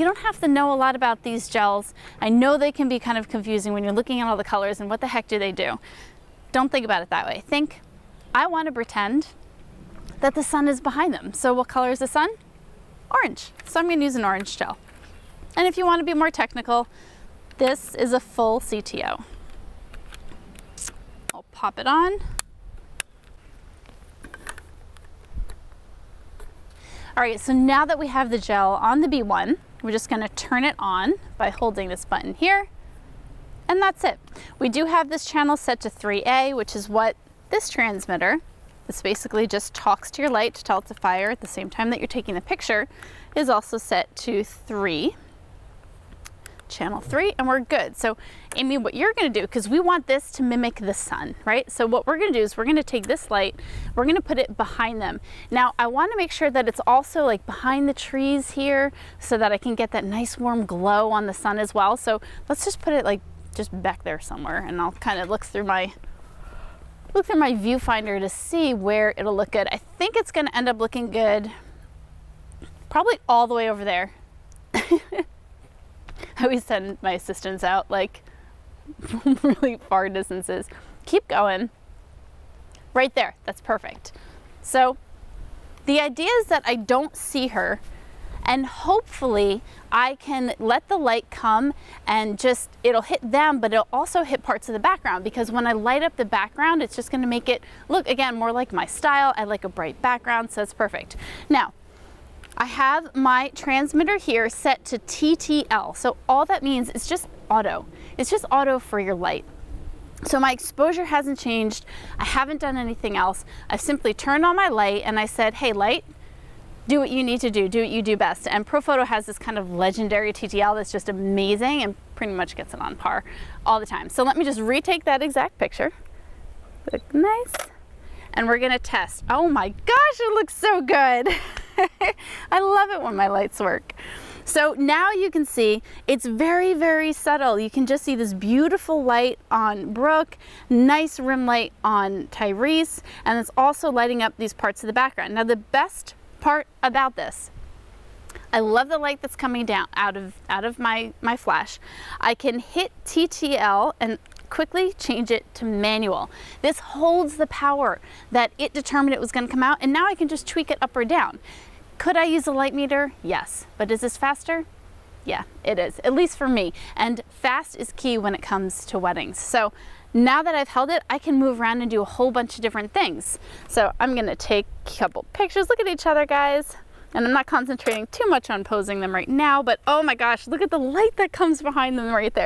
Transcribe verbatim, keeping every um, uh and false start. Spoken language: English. you don't have to know a lot about these gels. I know they can be kind of confusing when you're looking at all the colors and what the heck do they do. Don't think about it that way. Think, I want to pretend that the sun is behind them. So what color is the sun? Orange. So I'm going to use an orange gel. And if you want to be more technical, this is a full C T O. I'll pop it on. All right, so now that we have the gel on the B one, we're just going to turn it on by holding this button here. And that's it. We do have this channel set to three A, which is what this transmitter, this basically just talks to your light to tell it to fire at the same time that you're taking the picture, is also set to three. Channel three, and we're good. So Amy, what you're going to do, because we want this to mimic the sun, right? So what we're going to do is we're going to take this light, we're going to put it behind them. Now I want to make sure that it's also like behind the trees here so that I can get that nice warm glow on the sun as well. So let's just put it like just back there somewhere, and I'll kind of look through my look through my viewfinder to see where it'll look good. I think it's going to end up looking good probably all the way over there. I always send my assistants out like really far distances. Keep going. Right there, that's perfect. So the idea is that I don't see her, and hopefully I can let the light come and just, it'll hit them, but it'll also hit parts of the background, because when I light up the background, it's just gonna make it look, again, more like my style. I like a bright background, so that's perfect. Now, I have my transmitter here set to T T L. So all that means is just auto. It's just auto for your light. So my exposure hasn't changed. I haven't done anything else. I've simply turned on my light and I said, hey light, do what you need to do, do what you do best. And Profoto has this kind of legendary T T L that's just amazing and pretty much gets it on par all the time. So let me just retake that exact picture. Look nice. And we're gonna test. Oh my gosh, it looks so good. I love it when my lights work. So now you can see it's very, very subtle. You can just see this beautiful light on Brooke, nice rim light on Tyrese, and it's also lighting up these parts of the background. Now the best part about this, I love the light that's coming down out of, out of my, my flash. I can hit T T L and quickly change it to manual. This holds the power that it determined it was going to come out, and now I can just tweak it up or down. Could I use a light meter? Yes. But is this faster? Yeah, it is, at least for me. And fast is key when it comes to weddings. So now that I've held it, I can move around and do a whole bunch of different things. So I'm going to take a couple pictures. Look at each other, guys. And I'm not concentrating too much on posing them right now, but oh my gosh, look at the light that comes behind them right there.